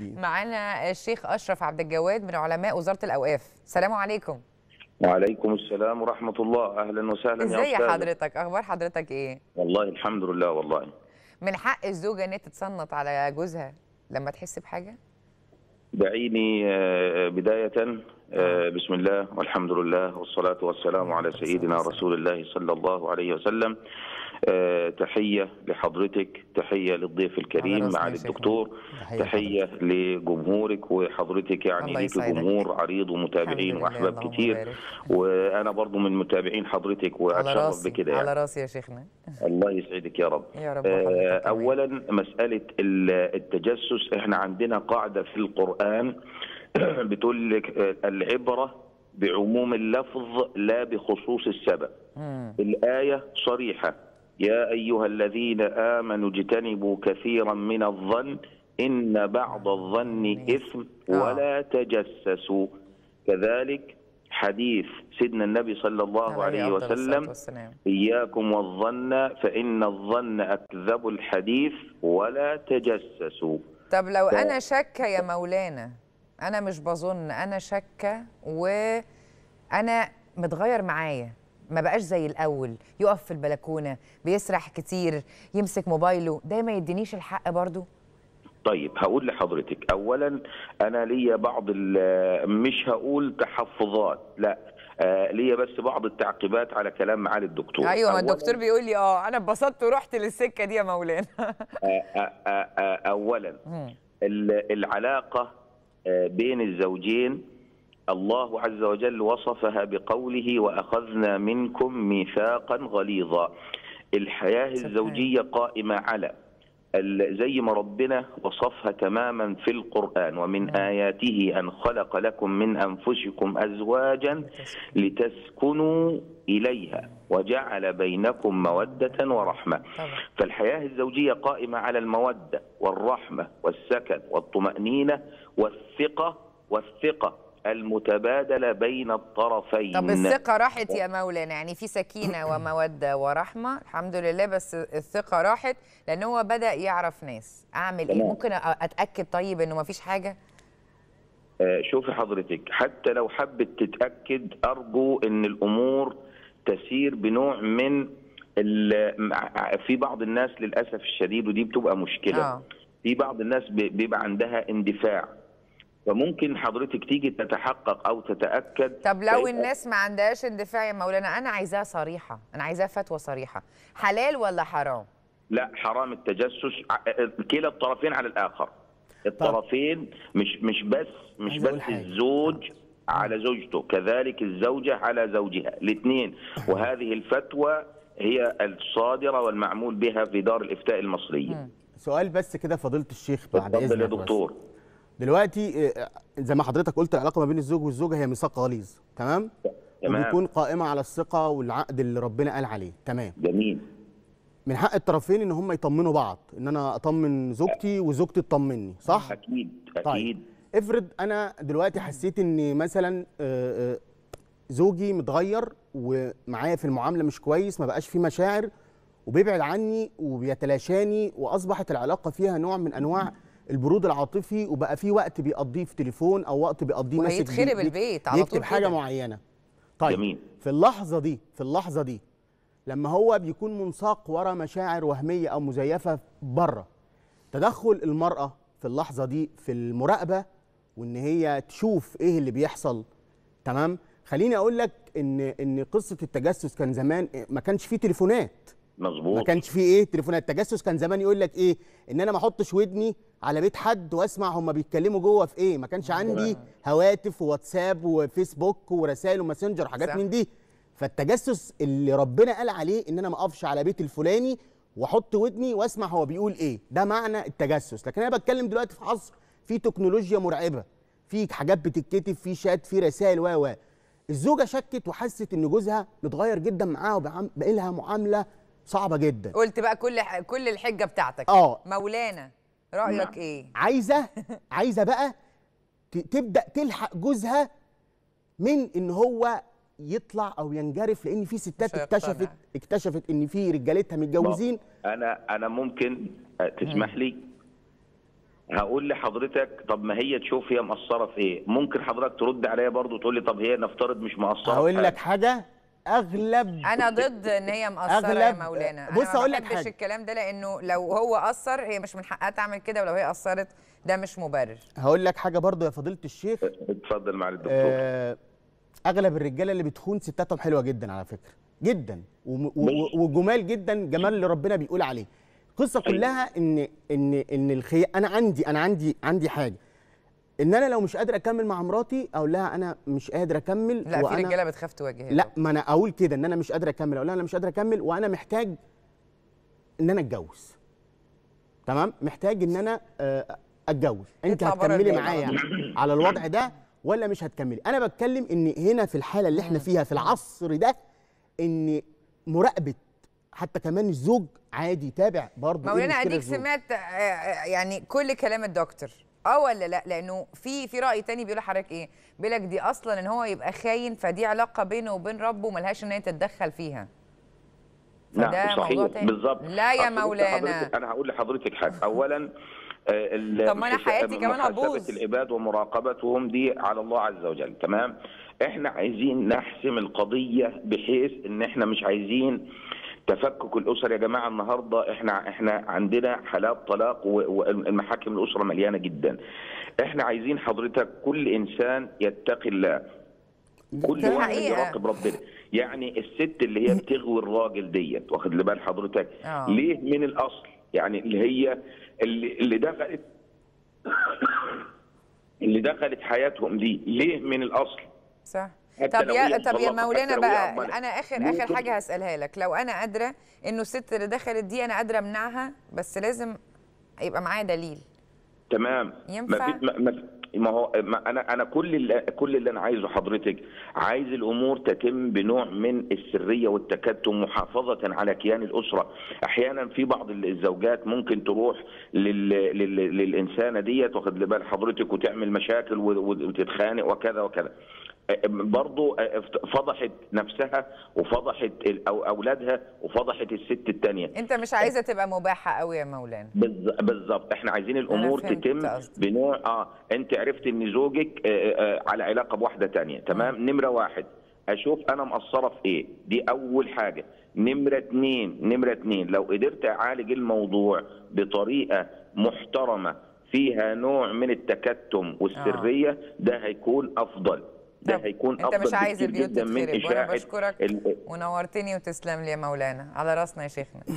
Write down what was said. معانا الشيخ أشرف عبد الجواد من علماء وزارة الأوقاف. السلام عليكم. وعليكم السلام ورحمة الله. أهلا وسهلا يا أستاذ. ازي حضرتك؟ أخبار حضرتك إيه؟ والله الحمد لله. والله من حق الزوجة إن هي تتصنط على جوزها لما تحس بحاجة؟ دعيني بداية بسم الله والحمد لله والصلاة والسلام على سيدنا رسول الله صلى الله عليه وسلم. تحية لحضرتك، تحية للضيف الكريم معالي الدكتور، تحية لجمهورك وحضرتك، يعني ليك جمهور عريض ومتابعين وأحباب كتير، وأنا برضو من متابعين حضرتك وأتشرف بكده. يعني على راسي يا شيخنا. الله يسعدك يا رب. أولا مسألة التجسس، احنا عندنا قاعدة في القرآن بتقول لك العبرة بعموم اللفظ لا بخصوص السبب. الآية صريحة: يا أيها الذين آمنوا اجتنبوا كثيرا من الظن إن بعض الظن إثم ولا تجسسوا. كذلك حديث سيدنا النبي صلى الله عليه وسلم: إياكم والظن فإن الظن أكذب الحديث ولا تجسسوا. طب لو أنا شاكة يا مولانا، أنا مش بظن، أنا شاكة وأنا متغير معايا، ما بقاش زي الأول، يقف في البلكونة، بيسرح كتير، يمسك موبايله، ده ما يدينيش الحق برضو؟ طيب هقول لحضرتك، أولا أنا ليا بعض مش هقول تحفظات، لا ليا بس بعض التعقيبات على كلام معالي الدكتور. ايوه، ما الدكتور بيقول لي أنا اتبسطت ورحت للسكة دي يا مولانا. أولا العلاقة بين الزوجين الله عز وجل وصفها بقوله: وأخذنا منكم ميثاقا غليظا. الحياة الزوجية قائمة على زي ما ربنا وصفها تماما في القرآن: ومن آياته أن خلق لكم من أنفسكم أزواجا لتسكنوا إليها وجعل بينكم مودة ورحمة. فالحياة الزوجية قائمة على المودة والرحمة والسكن والطمأنينة والثقة المتبادلة بين الطرفين. طب الثقة راحت يا مولانا، يعني في سكينة ومودة ورحمة الحمد لله، بس الثقة راحت لأن هو بدأ يعرف ناس. أعمل إيه؟ ممكن أتأكد طيب إنه مفيش حاجة؟ شوفي حضرتك، حتى لو حبت تتأكد، أرجو إن الأمور تسير بنوع من في بعض الناس للأسف الشديد، ودي بتبقى مشكلة. في بعض الناس بيبقى عندها اندفاع، فممكن حضرتك تيجي تتحقق او تتاكد. طب لو الناس ما عندهاش اندفاع يا مولانا، انا عايزاها صريحه، انا عايزاها فتوى صريحه، حلال ولا حرام؟ لا، حرام التجسس، كلا الطرفين على الاخر. الطرفين مش بس الزوج على زوجته، كذلك الزوجه على زوجها، الاثنين. وهذه الفتوى هي الصادره والمعمول بها في دار الافتاء المصريه. سؤال بس كده فضيله الشيخ بعد اذنك يا دكتور. دلوقتي زي ما حضرتك قلت، العلاقه ما بين الزوج والزوجه هي ميثاق غليظ، تمام. وبيكون قائمه على الثقه والعقد اللي ربنا قال عليه، تمام. جميل. من حق الطرفين ان هم يطمنوا بعض، ان انا اطمن زوجتي وزوجتي تطمني، صح؟ اكيد. طيب افرض انا دلوقتي حسيت ان مثلا زوجي متغير ومعايا في المعامله مش كويس، ما بقاش في مشاعر وبيبعد عني وبيتلاشاني، واصبحت العلاقه فيها نوع من انواع البرود العاطفي، وبقى في وقت بيقضيه في تليفون او وقت بيقضيه ماسك وهيتخرب البيت على طول، حاجه معينه. طيب جميل. في اللحظه دي لما هو بيكون منساق ورا مشاعر وهميه او مزيفه بره، تدخل المراه في اللحظه دي في المراقبه وان هي تشوف ايه اللي بيحصل، تمام. خليني اقول لك ان قصه التجسس كان زمان ما كانش فيه تليفونات. مظبوط. ما كانش فيه تليفونات. التجسس كان زمان يقول لك ايه؟ ان انا ما احطش ودني على بيت حد واسمع هم بيتكلموا جوه في ايه. ما كانش عندي هواتف وواتساب وفيسبوك ورسائل وماسنجر حاجات من دي. فالتجسس اللي ربنا قال عليه ان انا ما اقفش على بيت الفلاني واحط ودني واسمع هو بيقول ايه، ده معنى التجسس. لكن انا بتكلم دلوقتي في عصر في تكنولوجيا مرعبه، في حاجات بتتكتب، في شات، في رسائل و الزوجه شكت وحست ان جوزها متغير جدا معاها وبقى لها معامله صعبه جدا. قلت بقى كل الحجه بتاعتك. مولانا رايك ايه؟ عايزه بقى تبدا تلحق جوزها من ان هو يطلع او ينجرف، لان في ستات اكتشفت ان في رجالتها متجوزين. انا ممكن تسمح لي هقول لحضرتك طب ما هي تشوف هي مقصره في ايه، ممكن حضرتك ترد عليا برضه تقول لي طب هي نفترض مش مقصره. هقول لك حاجه، اغلب انا ضد ان هي مقصره يا مولانا. بص هقول لك حاجه، ما بحبش الكلام ده، لانه لو هو قصر هي مش من حقها تعمل كده، ولو هي قصرت ده مش مبرر. هقول لك حاجه برضه يا فضيله الشيخ. اتفضل معالي الدكتور. اغلب الرجاله اللي بتخون ستاتهم حلوه جدا على فكره، جدا وجمال جدا، جمال اللي ربنا بيقول عليه. القصه كلها ان الخيانه، انا عندي حاجه، ان انا لو مش قادر اكمل مع مراتي اقول لها انا مش قادر اكمل. لا في رجاله بتخاف تواجهها. لا ما انا اقول كده ان انا مش قادر اكمل، اقول لها انا مش قادر اكمل وانا محتاج ان انا اتجوز. تمام، محتاج ان انا اتجوز. انت هتكملي معايا على الوضع ده ولا مش هتكملي؟ انا بتكلم ان هنا في الحاله اللي احنا فيها في العصر ده، ان مراقبه حتى كمان الزوج عادي يتابع برضه. مولانا اديك سمعت يعني كل كلام الدكتور، ولا لا؟ لانه في راي تاني بيقول لحضرتك ايه؟ بيقول لك دي اصلا ان هو يبقى خاين، فدي علاقه بينه وبين ربه وملهاش ان هي تتدخل فيها. لا صحيح بالظبط. لا يا مولانا انا هقول لحضرتك حاجه. اولا طب ما انا حياتي كمان هبوظ. محاسبه العباد ومراقبتهم دي على الله عز وجل، تمام؟ احنا عايزين نحسم القضيه بحيث ان احنا مش عايزين تفكك الاسر. يا جماعه النهارده احنا عندنا حالات طلاق والمحاكم الاسره مليانه جدا. احنا عايزين حضرتك كل انسان يتقي الله، كل واحد يراقب ربنا. يعني الست اللي هي بتغوي الراجل ديت، واخد لبال حضرتك ليه من الاصل؟ يعني اللي دخلت حياتهم دي ليه من الاصل؟ صح. طب يا مولانا بقى، انا اخر حاجه هسالها لك. لو انا قادره انه الست اللي دخلت دي انا قادره امنعها، بس لازم يبقى معايا دليل. تمام، ينفع؟ ما هو انا كل اللي انا عايزه حضرتك، عايز الامور تتم بنوع من السريه والتكتم محافظه على كيان الاسره. احيانا في بعض الزوجات ممكن تروح للانسانه ديت، واخد لبال حضرتك، وتعمل مشاكل وتتخانق وكذا وكذا. برضه فضحت نفسها وفضحت اولادها وفضحت الست الثانيه. انت مش عايزه تبقى مباحه قوي يا مولانا. بالظبط، احنا عايزين الامور تتم بنوع انت عرفت ان زوجك على علاقه بواحده ثانيه، تمام؟ نمره واحد، اشوف انا مقصره في ايه، دي اول حاجه. نمره اتنين، لو قدرت اعالج الموضوع بطريقه محترمه فيها نوع من التكتم والسريه، ده هيكون افضل. ده هيكون افضل. انت مش عايز البيوت تتخرب، وانا بشكرك ونورتني وتسلم لي يا مولانا، على راسنا يا شيخنا.